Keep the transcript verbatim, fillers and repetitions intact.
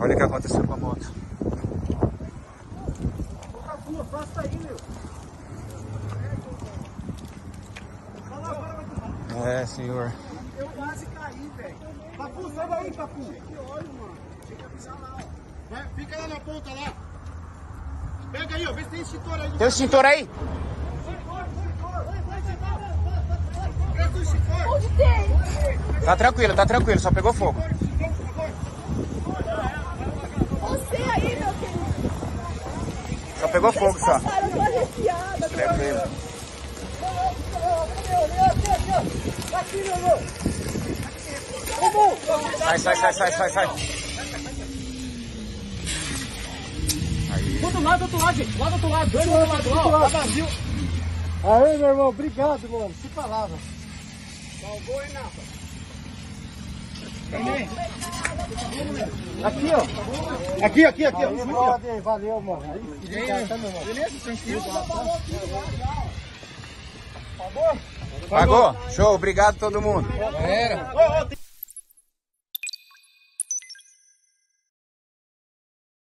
Olha o que aconteceu com a moto. Ô Cafu, afasta aí, meu. É, senhor. Eu quase caí, velho. Cafu, sai daí, Cafu. Que óleo, mano. Tem que avisar lá, ó. Vai, fica lá na ponta, lá. Pega aí, ó. Vê se tem extintor aí. Tem extintor aí? Tá tranquilo, tá tranquilo, só pegou fogo. Você aí, meu querido. Só pegou fogo, só. Tranquilo. Sai, sai, sai, sai, sai, sai. Do lado, do outro lado, gente. Lá do outro lado, dois do outro lado, ó. Tá vazio. Aê, meu irmão, obrigado, mano. Se falava. Salvou, hein, Napa? Aqui, ó. Aqui, aqui, aqui. Valeu, ó. Aqui, ó. Valeu, mano. Beleza, tranquilo. Pagou? Pagou? Show, obrigado a todo mundo. Era.